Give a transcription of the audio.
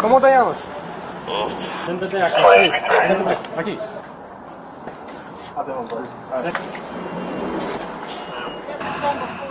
Vamos. Senta-te aqui. Senta-te aqui. Até uma boa.